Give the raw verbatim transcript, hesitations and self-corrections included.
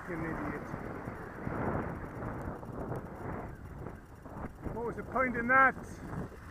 fucking idiot. What was the point in that?